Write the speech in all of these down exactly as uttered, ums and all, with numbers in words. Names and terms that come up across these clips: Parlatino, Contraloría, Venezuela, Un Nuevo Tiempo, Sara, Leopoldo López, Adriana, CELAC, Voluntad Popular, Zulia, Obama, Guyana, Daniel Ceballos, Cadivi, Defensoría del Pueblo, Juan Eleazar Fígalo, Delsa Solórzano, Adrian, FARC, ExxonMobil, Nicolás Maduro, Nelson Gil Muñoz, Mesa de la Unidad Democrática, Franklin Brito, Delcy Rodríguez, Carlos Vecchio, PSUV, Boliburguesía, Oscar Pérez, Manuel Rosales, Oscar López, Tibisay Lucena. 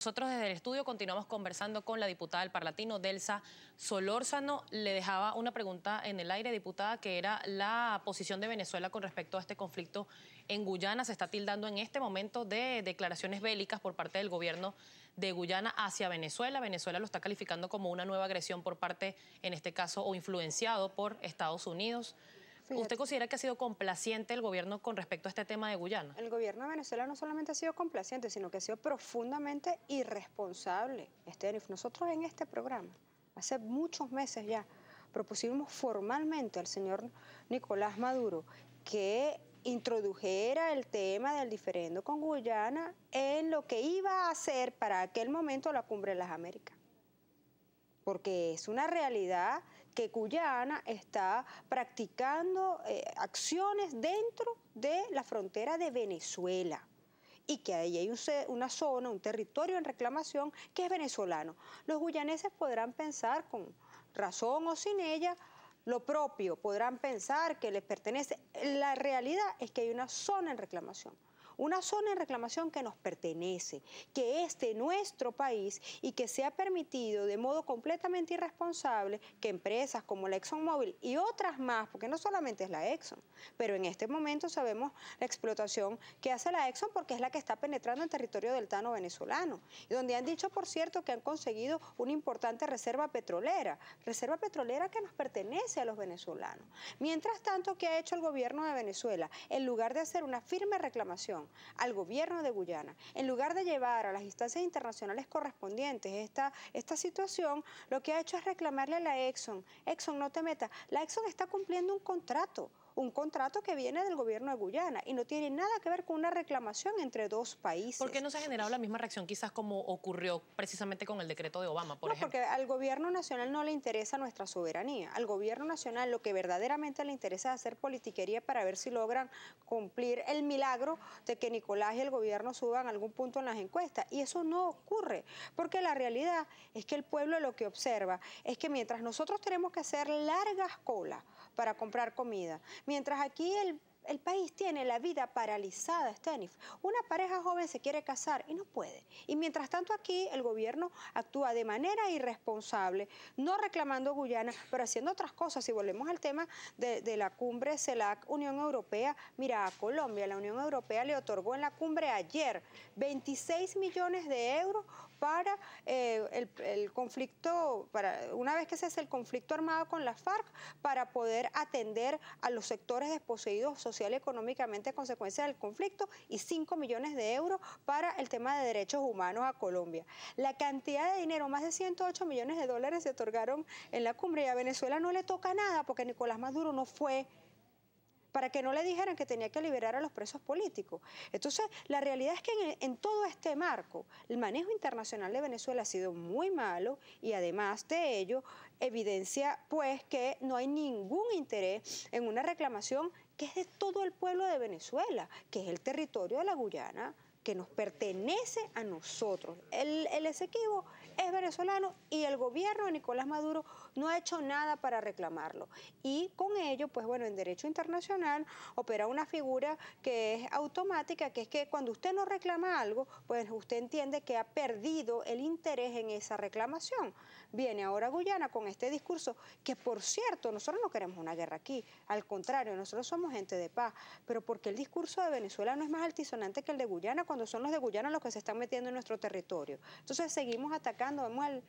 Nosotros desde el estudio continuamos conversando con la diputada del Parlatino, Delsa Solórzano. Le dejaba una pregunta en el aire, diputada, que era la posición de Venezuela con respecto a este conflicto en Guyana. Se está tildando en este momento de declaraciones bélicas por parte del gobierno de Guyana hacia Venezuela. Venezuela lo está calificando como una nueva agresión por parte, en este caso, o influenciado por Estados Unidos. ¿Usted considera que ha sido complaciente el gobierno con respecto a este tema de Guyana? El gobierno de Venezuela no solamente ha sido complaciente, sino que ha sido profundamente irresponsable. Este, nosotros en este programa, hace muchos meses ya, propusimos formalmente al señor Nicolás Maduro que introdujera el tema del diferendo con Guyana en lo que iba a hacer para aquel momento la Cumbre de las Américas. Porque es una realidad que Guyana está practicando eh, acciones dentro de la frontera de Venezuela y que ahí hay un, una zona, un territorio en reclamación que es venezolano. Los guyaneses podrán pensar, con razón o sin ella, lo propio, podrán pensar que les pertenece. La realidad es que hay una zona en reclamación. Una zona en reclamación que nos pertenece, que es de nuestro país y que se ha permitido de modo completamente irresponsable que empresas como la ExxonMobil y otras más, porque no solamente es la Exxon, pero en este momento sabemos la explotación que hace la Exxon porque es la que está penetrando el territorio deltano venezolano, y donde han dicho, por cierto, que han conseguido una importante reserva petrolera, reserva petrolera que nos pertenece a los venezolanos. Mientras tanto, ¿qué ha hecho el gobierno de Venezuela? En lugar de hacer una firme reclamación al gobierno de Guyana, en lugar de llevar a las instancias internacionales correspondientes esta, esta situación, lo que ha hecho es reclamarle a la Exxon. Exxon, no te metas. La Exxon está cumpliendo un contrato, un contrato que viene del gobierno de Guyana y no tiene nada que ver con una reclamación entre dos países. ¿Por qué no se ha generado la misma reacción quizás como ocurrió precisamente con el decreto de Obama, por ejemplo? No, porque al gobierno nacional no le interesa nuestra soberanía. Al gobierno nacional lo que verdaderamente le interesa es hacer politiquería para ver si logran cumplir el milagro de que Nicolás y el gobierno suban algún punto en las encuestas. Y eso no ocurre, porque la realidad es que el pueblo lo que observa es que mientras nosotros tenemos que hacer largas colas para comprar comida, mientras aquí el, el país tiene la vida paralizada, Stenif, una pareja joven se quiere casar y no puede. Y mientras tanto aquí el gobierno actúa de manera irresponsable, no reclamando Guyana, pero haciendo otras cosas. Si volvemos al tema de, de la cumbre CELAC, Unión Europea, mira, a Colombia, la Unión Europea le otorgó en la cumbre ayer veintiséis millones de euros para eh, el, el conflicto, para, una vez que se hace el conflicto armado con las FARC, para poder atender a los sectores desposeídos social y económicamente a consecuencia del conflicto, y cinco millones de euros para el tema de derechos humanos a Colombia. La cantidad de dinero, más de ciento ocho millones de dólares se otorgaron en la cumbre, y a Venezuela no le toca nada porque Nicolás Maduro no fue, para que no le dijeran que tenía que liberar a los presos políticos. Entonces, la realidad es que en, en todo este marco, el manejo internacional de Venezuela ha sido muy malo, y además de ello, evidencia pues que no hay ningún interés en una reclamación que es de todo el pueblo de Venezuela, que es el territorio de la Guyana, que nos pertenece a nosotros. El, el Esequibo es venezolano y el gobierno de Nicolás Maduro no ha hecho nada para reclamarlo. Y con ello, pues bueno, en derecho internacional opera una figura que es automática, que es que cuando usted no reclama algo, pues usted entiende que ha perdido el interés en esa reclamación. Viene ahora Guyana con este discurso, que por cierto, nosotros no queremos una guerra aquí, al contrario, nosotros somos gente de paz, pero porque el discurso de Venezuela no es más altisonante que el de Guyana, cuando son los de Guyana los que se están metiendo en nuestro territorio. Entonces seguimos atacando. Vemos al,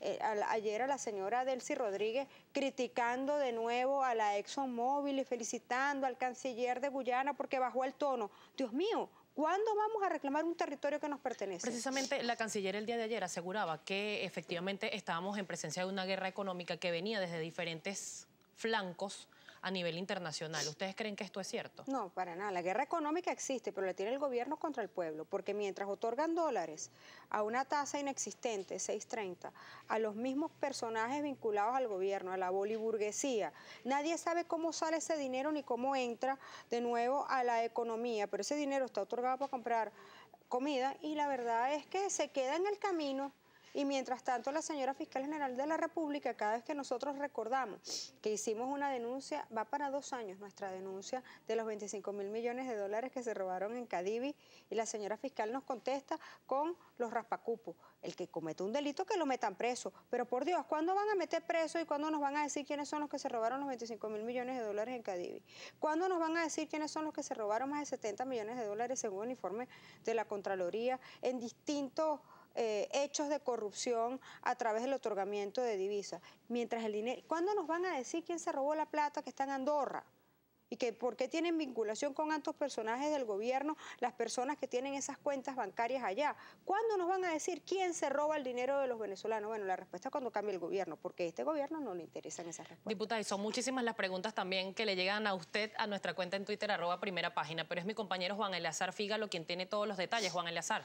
eh, al, ayer a la señora Delcy Rodríguez criticando de nuevo a la ExxonMobil y felicitando al canciller de Guyana porque bajó el tono. Dios mío, ¿cuándo vamos a reclamar un territorio que nos pertenece? Precisamente la canciller el día de ayer aseguraba que efectivamente estábamos en presencia de una guerra económica que venía desde diferentes flancos a nivel internacional. ¿Ustedes creen que esto es cierto? No, para nada. La guerra económica existe, pero la tiene el gobierno contra el pueblo, porque mientras otorgan dólares a una tasa inexistente, seis treinta, a los mismos personajes vinculados al gobierno, a la boliburguesía, nadie sabe cómo sale ese dinero ni cómo entra de nuevo a la economía, pero ese dinero está otorgado para comprar comida y la verdad es que se queda en el camino. Y mientras tanto, la señora fiscal general de la República, cada vez que nosotros recordamos que hicimos una denuncia, va para dos años nuestra denuncia de los veinticinco mil millones de dólares que se robaron en Cadivi, y la señora fiscal nos contesta con los raspacupos. El que comete un delito, que lo metan preso. Pero por Dios, ¿cuándo van a meter preso y cuándo nos van a decir quiénes son los que se robaron los veinticinco mil millones de dólares en Cadivi? ¿Cuándo nos van a decir quiénes son los que se robaron más de setenta millones de dólares según el informe de la Contraloría en distintos eh, hechos de corrupción a través del otorgamiento de divisas? Mientras el dinero, ¿cuándo nos van a decir quién se robó la plata que está en Andorra? ¿Y que por qué tienen vinculación con altos personajes del gobierno las personas que tienen esas cuentas bancarias allá? ¿Cuándo nos van a decir quién se roba el dinero de los venezolanos? Bueno, la respuesta es cuando cambie el gobierno, porque a este gobierno no le interesan esas respuestas. Diputada, y son muchísimas las preguntas también que le llegan a usted a nuestra cuenta en Twitter, arroba primera página, pero es mi compañero Juan Eleazar Fígalo quien tiene todos los detalles. Juan Eleazar.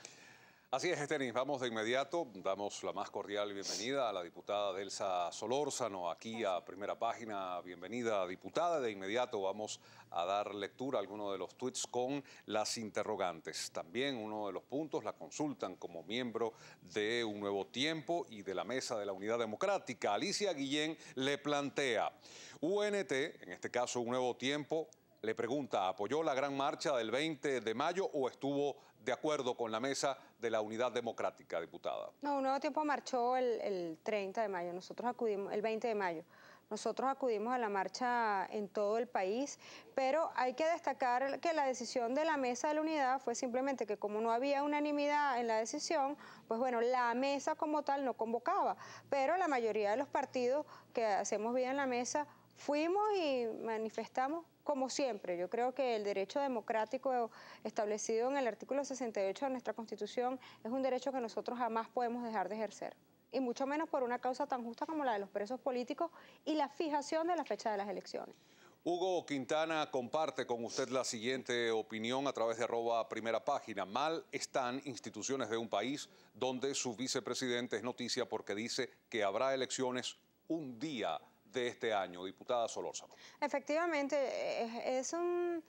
Así es, Estenis. Vamos de inmediato, damos la más cordial bienvenida a la diputada Delsa Solórzano aquí a Primera Página. Bienvenida, diputada. De inmediato vamos a dar lectura a algunos de los tweets con las interrogantes. También uno de los puntos la consultan como miembro de Un Nuevo Tiempo y de la Mesa de la Unidad Democrática. Alicia Guillén le plantea, U N T, en este caso Un Nuevo Tiempo, le pregunta, ¿apoyó la gran marcha del veinte de mayo o estuvo de acuerdo con la Mesa de la Unidad Democrática, diputada? No, Un Nuevo Tiempo marchó el, el treinta de mayo, nosotros acudimos el veinte de mayo. Nosotros acudimos a la marcha en todo el país, pero hay que destacar que la decisión de la Mesa de la Unidad fue simplemente que como no había unanimidad en la decisión, pues bueno, la mesa como tal no convocaba, pero la mayoría de los partidos que hacemos vida en la mesa fuimos y manifestamos como siempre. Yo creo que el derecho democrático establecido en el artículo sesenta y ocho de nuestra Constitución es un derecho que nosotros jamás podemos dejar de ejercer, y mucho menos por una causa tan justa como la de los presos políticos y la fijación de la fecha de las elecciones. Hugo Quintana comparte con usted la siguiente opinión a través de arroba primera página. Mal están instituciones de un país donde su vicepresidente es noticia porque dice que habrá elecciones un día de este año. Diputada Solórzano. Efectivamente, es, es un,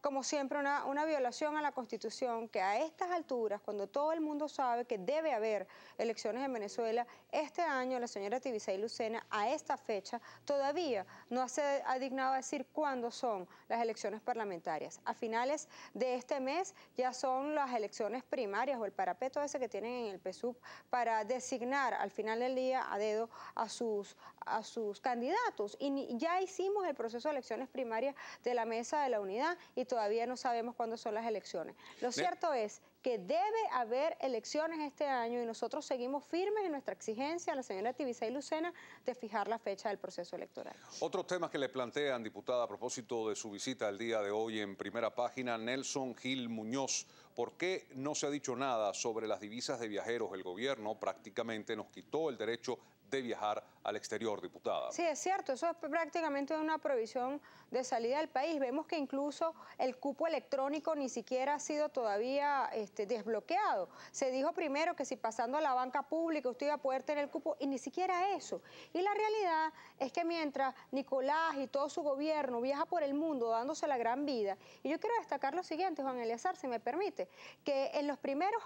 como siempre una, una violación a la Constitución que a estas alturas, cuando todo el mundo sabe que debe haber elecciones en Venezuela, este año la señora Tibisay Lucena a esta fecha todavía no se ha dignado a decir cuándo son las elecciones parlamentarias. A finales de este mes ya son las elecciones primarias o el parapeto ese que tienen en el P S U V para designar al final del día a dedo a sus a sus candidatos, y ya hicimos el proceso de elecciones primarias de la Mesa de la Unidad y todavía no sabemos cuándo son las elecciones. Lo cierto es que debe haber elecciones este año y nosotros seguimos firmes en nuestra exigencia a la señora Tibisay Lucena de fijar la fecha del proceso electoral. Otros temas que le plantean, diputada, a propósito de su visita el día de hoy en primera página, Nelson Gil Muñoz. ¿Por qué no se ha dicho nada sobre las divisas de viajeros? El gobierno prácticamente nos quitó el derecho de viajar al exterior, diputada. Sí, es cierto, eso es prácticamente una provisión de salida del país. Vemos que incluso el cupo electrónico ni siquiera ha sido todavía este, desbloqueado. Se dijo primero que si pasando a la banca pública usted iba a poder tener el cupo, y ni siquiera eso. Y la realidad es que mientras Nicolás y todo su gobierno viaja por el mundo dándose la gran vida, y yo quiero destacar lo siguiente, Juan Eleazar, si me permite, que en los primeros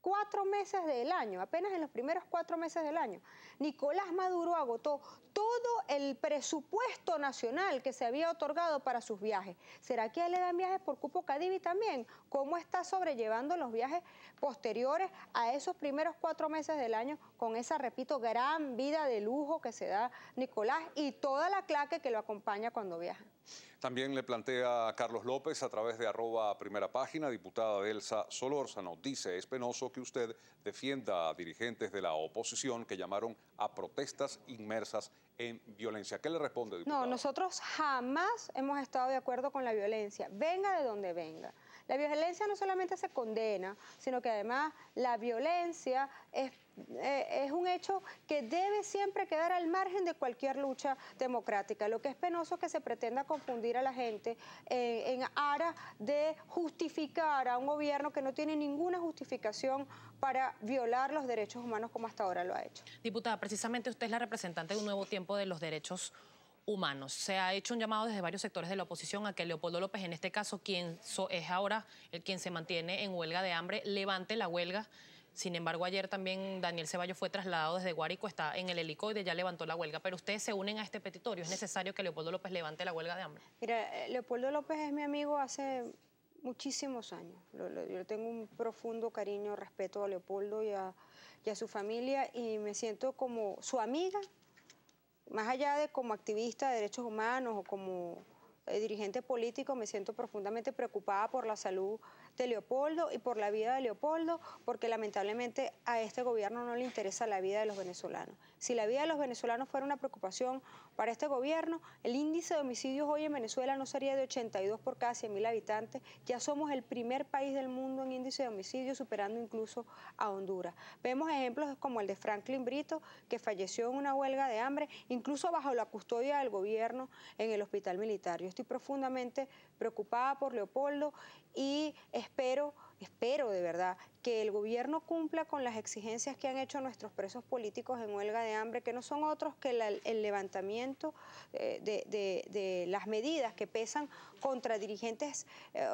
cuatro meses del año, apenas en los primeros cuatro meses del año, Nicolás Maduro agotó todo el presupuesto nacional que se había otorgado para sus viajes. ¿Será que a él le dan viajes por cupo Cadivi también? ¿Cómo está sobrellevando los viajes posteriores a esos primeros cuatro meses del año con esa, repito, gran vida de lujo que se da Nicolás y toda la claque que lo acompaña cuando viaja? También le plantea a Carlos López a través de arroba primera página, diputada Delsa Solórzano, dice, es penoso que usted defienda a dirigentes de la oposición que llamaron a protestas inmersas en violencia. ¿Qué le responde, diputada? No, nosotros jamás hemos estado de acuerdo con la violencia, venga de donde venga. La violencia no solamente se condena, sino que además la violencia es, eh, es un hecho que debe siempre quedar al margen de cualquier lucha democrática. Lo que es penoso es que se pretenda confundir a la gente eh, en aras de justificar a un gobierno que no tiene ninguna justificación para violar los derechos humanos como hasta ahora lo ha hecho. Diputada, precisamente usted es la representante de Un Nuevo Tiempo de los Derechos Humanos. Humanos. Se ha hecho un llamado desde varios sectores de la oposición a que Leopoldo López, en este caso, quien so, es ahora el quien se mantiene en huelga de hambre, levante la huelga. Sin embargo, ayer también Daniel Ceballos fue trasladado desde Guárico, está en el helicoide, ya levantó la huelga. Pero ustedes se unen a este petitorio. ¿Es necesario que Leopoldo López levante la huelga de hambre? Mira, Leopoldo López es mi amigo hace muchísimos años. Lo, lo, yo tengo un profundo cariño, respeto a Leopoldo y a, y a su familia, y me siento como su amiga, más allá de como activista de derechos humanos o como dirigente político. Me siento profundamente preocupada por la salud de Leopoldo y por la vida de Leopoldo, porque lamentablemente a este gobierno no le interesa la vida de los venezolanos. Si la vida de los venezolanos fuera una preocupación para este gobierno, el índice de homicidios hoy en Venezuela no sería de ochenta y dos por cada cien mil habitantes. Ya somos el primer país del mundo en índice de homicidios, superando incluso a Honduras. Vemos ejemplos como el de Franklin Brito, que falleció en una huelga de hambre, incluso bajo la custodia del gobierno en el hospital militar. Yo estoy profundamente preocupada por Leopoldo y espero, espero de verdad que el gobierno cumpla con las exigencias que han hecho nuestros presos políticos en huelga de hambre, que no son otros que la, el levantamiento de, de, de, de las medidas que pesan contra dirigentes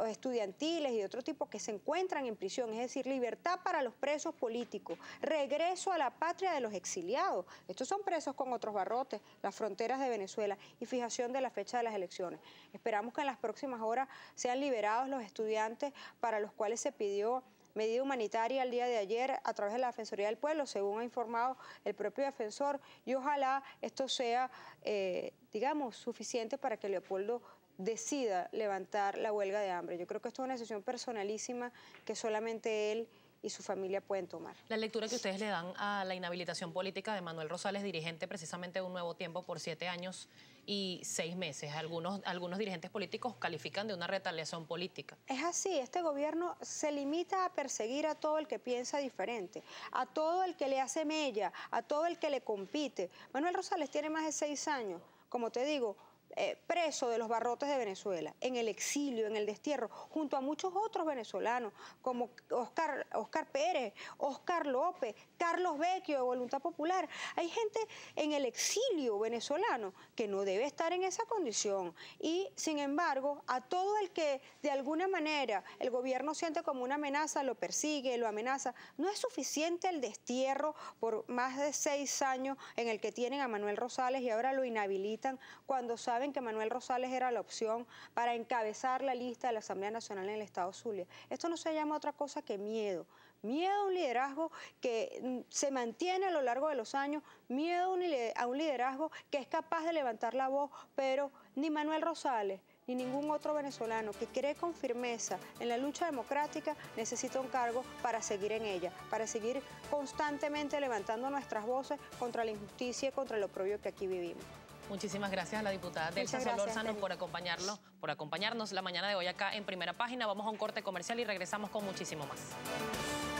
estudiantiles y de otro tipo que se encuentran en prisión. Es decir, libertad para los presos políticos, regreso a la patria de los exiliados. Estos son presos con otros barrotes, las fronteras de Venezuela, y fijación de la fecha de las elecciones. Esperamos que en las próximas horas sean liberados los estudiantes para los cuales se pidió medida humanitaria el día de ayer a través de la Defensoría del Pueblo, según ha informado el propio defensor, y ojalá esto sea, eh, digamos, suficiente para que Leopoldo decida levantar la huelga de hambre. Yo creo que esto es una decisión personalísima que solamente él y su familia pueden tomar. La lectura que ustedes le dan a la inhabilitación política de Manuel Rosales, dirigente precisamente de Un Nuevo Tiempo, por siete años y seis meses. Algunos, algunos dirigentes políticos califican de una retaliación política. Es así, este gobierno se limita a perseguir a todo el que piensa diferente, a todo el que le hace mella, a todo el que le compite. Manuel Rosales tiene más de seis años, como te digo, Eh, preso de los barrotes de Venezuela, en el exilio, en el destierro, junto a muchos otros venezolanos, como Oscar, Oscar Pérez, Oscar López, Carlos Vecchio de Voluntad Popular. Hay gente en el exilio venezolano que no debe estar en esa condición, y sin embargo a todo el que de alguna manera el gobierno siente como una amenaza, lo persigue, lo amenaza. No es suficiente el destierro por más de seis años en el que tienen a Manuel Rosales, y ahora lo inhabilitan cuando saben que Manuel Rosales era la opción para encabezar la lista de la Asamblea Nacional en el estado Zulia. Esto no se llama otra cosa que miedo. Miedo a un liderazgo que se mantiene a lo largo de los años, miedo a un liderazgo que es capaz de levantar la voz, pero ni Manuel Rosales ni ningún otro venezolano que cree con firmeza en la lucha democrática necesita un cargo para seguir en ella, para seguir constantemente levantando nuestras voces contra la injusticia y contra lo oprobio que aquí vivimos. Muchísimas gracias a la diputada Delsa Solórzano por acompañarnos, por acompañarnos la mañana de hoy acá en Primera Página. Vamos a un corte comercial y regresamos con muchísimo más.